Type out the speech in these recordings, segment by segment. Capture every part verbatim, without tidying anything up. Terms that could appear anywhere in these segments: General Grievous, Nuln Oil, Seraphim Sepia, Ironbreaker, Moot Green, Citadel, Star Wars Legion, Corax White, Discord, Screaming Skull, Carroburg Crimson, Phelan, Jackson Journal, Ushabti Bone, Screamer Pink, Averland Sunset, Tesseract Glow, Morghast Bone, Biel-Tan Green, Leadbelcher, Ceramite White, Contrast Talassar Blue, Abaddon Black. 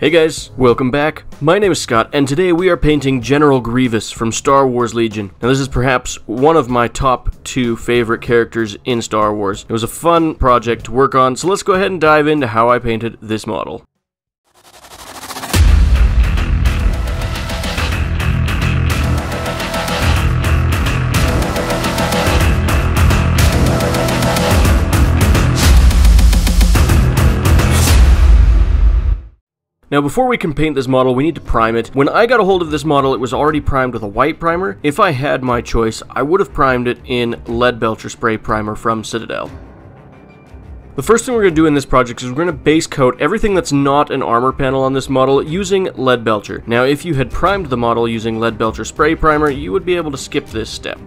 Hey guys, welcome back. My name is Scott, and today we are painting General Grievous from Star Wars Legion. Now this is perhaps one of my top two favorite characters in Star Wars. It was a fun project to work on, so let's go ahead and dive into how I painted this model. Now before we can paint this model, we need to prime it. When I got a hold of this model, it was already primed with a white primer. If I had my choice, I would have primed it in Leadbelcher spray primer from Citadel. The first thing we're going to do in this project is we're going to base coat everything that's not an armor panel on this model using Leadbelcher. Now if you had primed the model using Leadbelcher spray primer, you would be able to skip this step.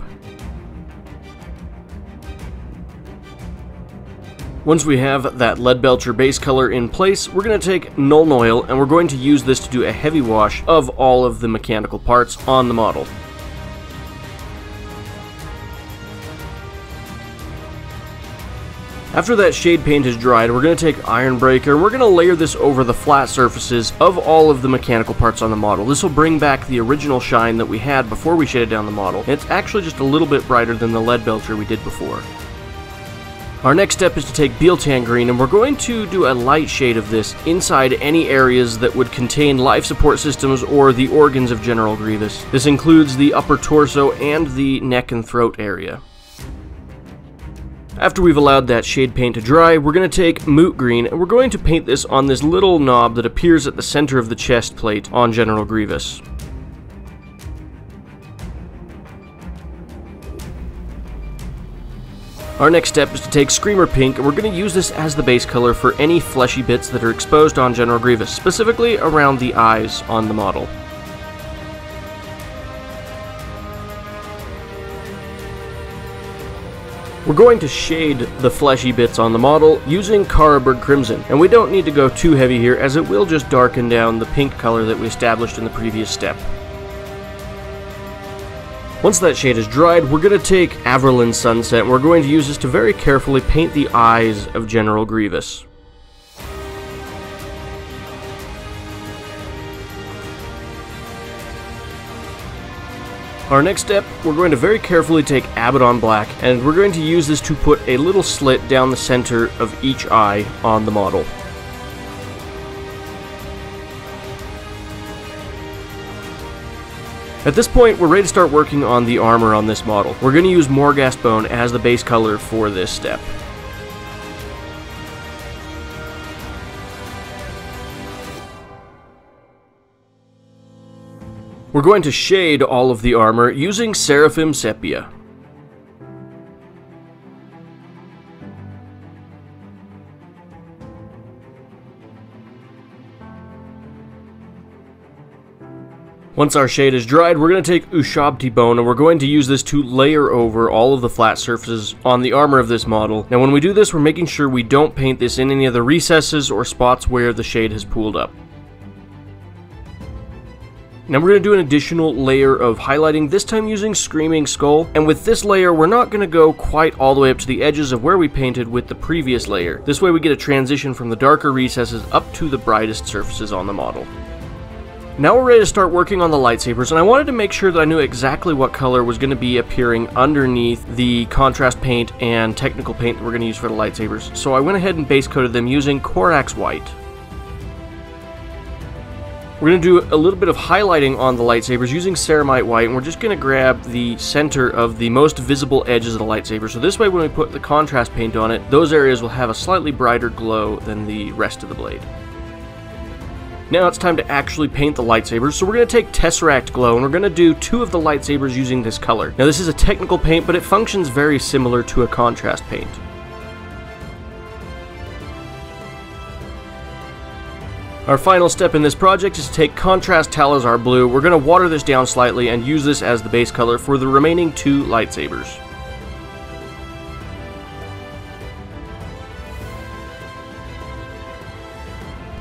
Once we have that Leadbelcher base color in place, we're going to take Nuln Oil and we're going to use this to do a heavy wash of all of the mechanical parts on the model. After that shade paint is dried, we're going to take Ironbreaker and we're going to layer this over the flat surfaces of all of the mechanical parts on the model. This will bring back the original shine that we had before we shaded down the model. It's actually just a little bit brighter than the Leadbelcher we did before. Our next step is to take Biel-Tan Green, and we're going to do a light shade of this inside any areas that would contain life support systems or the organs of General Grievous. This includes the upper torso and the neck and throat area. After we've allowed that shade paint to dry, we're going to take Moot Green, and we're going to paint this on this little knob that appears at the center of the chest plate on General Grievous. Our next step is to take Screamer Pink, and we're going to use this as the base color for any fleshy bits that are exposed on General Grievous, specifically around the eyes on the model. We're going to shade the fleshy bits on the model using Carroburg Crimson, and we don't need to go too heavy here as it will just darken down the pink color that we established in the previous step. Once that shade is dried, we're going to take Averland Sunset, and we're going to use this to very carefully paint the eyes of General Grievous. Our next step, we're going to very carefully take Abaddon Black, and we're going to use this to put a little slit down the center of each eye on the model. At this point, we're ready to start working on the armor on this model. We're going to use Morghast Bone as the base color for this step. We're going to shade all of the armor using Seraphim Sepia. Once our shade is dried, we're going to take Ushabti Bone, and we're going to use this to layer over all of the flat surfaces on the armor of this model. Now when we do this, we're making sure we don't paint this in any of the recesses or spots where the shade has pooled up. Now we're going to do an additional layer of highlighting, this time using Screaming Skull, and with this layer we're not going to go quite all the way up to the edges of where we painted with the previous layer. This way we get a transition from the darker recesses up to the brightest surfaces on the model. Now we're ready to start working on the lightsabers, and I wanted to make sure that I knew exactly what color was going to be appearing underneath the contrast paint and technical paint that we're going to use for the lightsabers. So I went ahead and base coated them using Corax White. We're going to do a little bit of highlighting on the lightsabers using Ceramite White, and we're just going to grab the center of the most visible edges of the lightsaber. So this way when we put the contrast paint on it, those areas will have a slightly brighter glow than the rest of the blade. Now it's time to actually paint the lightsabers, so we're going to take Tesseract Glow, and we're going to do two of the lightsabers using this color. Now this is a technical paint, but it functions very similar to a contrast paint. Our final step in this project is to take Contrast Talassar Blue. We're going to water this down slightly and use this as the base color for the remaining two lightsabers.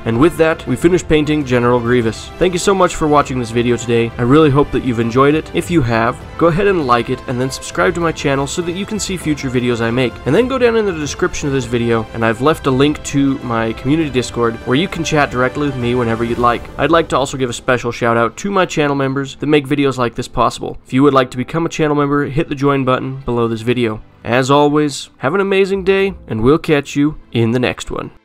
And with that, we finish painting General Grievous. Thank you so much for watching this video today. I really hope that you've enjoyed it. If you have, go ahead and like it, and then subscribe to my channel so that you can see future videos I make. And then go down in the description of this video, and I've left a link to my community Discord where you can chat directly with me whenever you'd like. I'd like to also give a special shout out to my channel members that make videos like this possible. If you would like to become a channel member, hit the join button below this video. As always, have an amazing day, and we'll catch you in the next one.